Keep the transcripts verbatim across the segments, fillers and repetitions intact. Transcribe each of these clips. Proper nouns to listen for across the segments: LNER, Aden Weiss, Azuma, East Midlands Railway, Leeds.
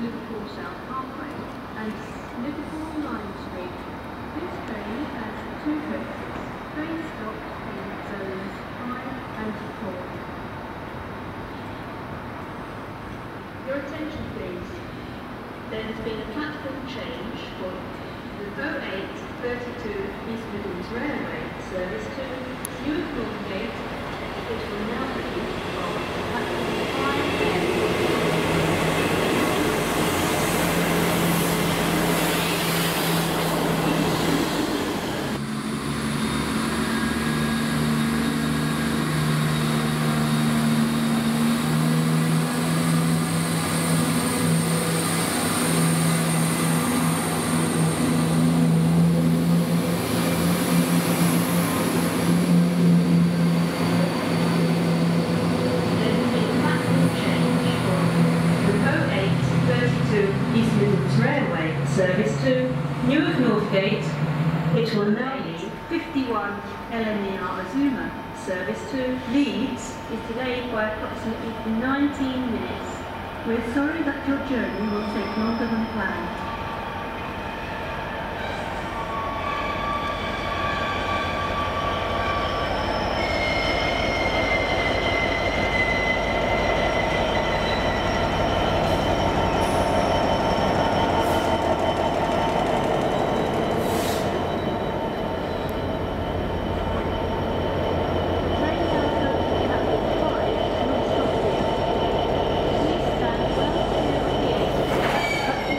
Liverpool South Parkway and Liverpool Lime Street. This train has two coaches. Train stops in zones five and four. Your attention please. There has been a platform change for the oh eight thirty-two East Midlands Railway service to Newark Northgate, which will now be Railway service to Newark Northgate, which will now leave fifty-one L N E R Azuma. Service to Leeds is delayed by approximately nineteen minutes. We're sorry that your journey will take longer than planned.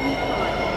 Thank you.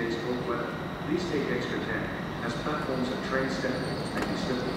indicates both left. Please take extra care, as platforms and train steps may be slippery.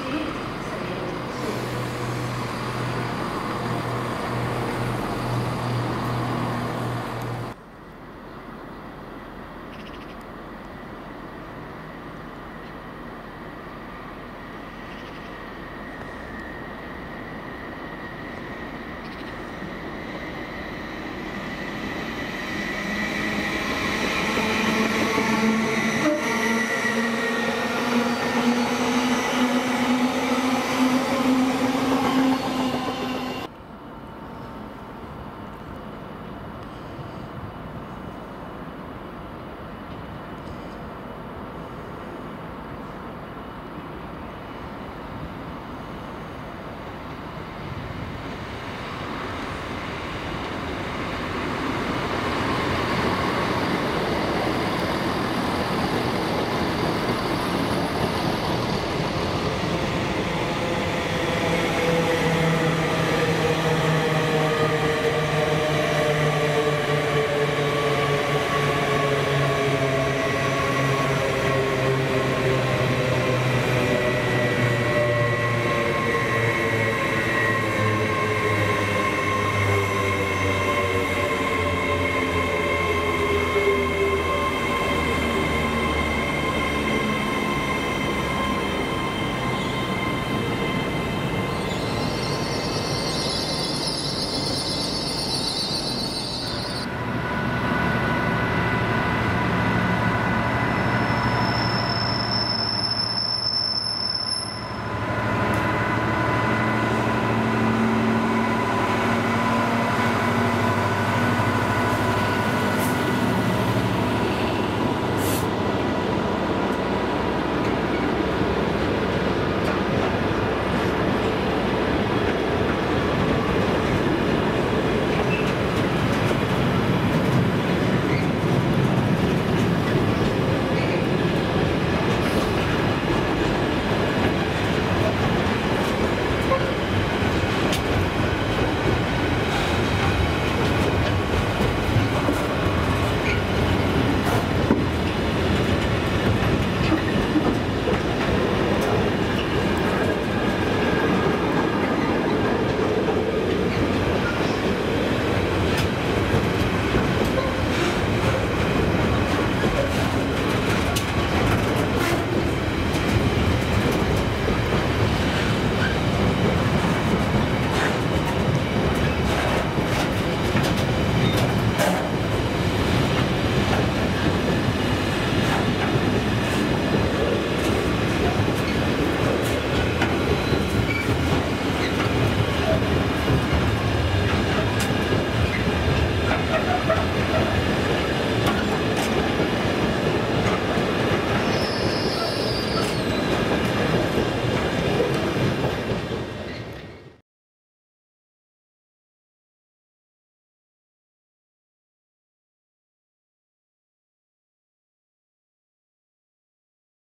Thank you.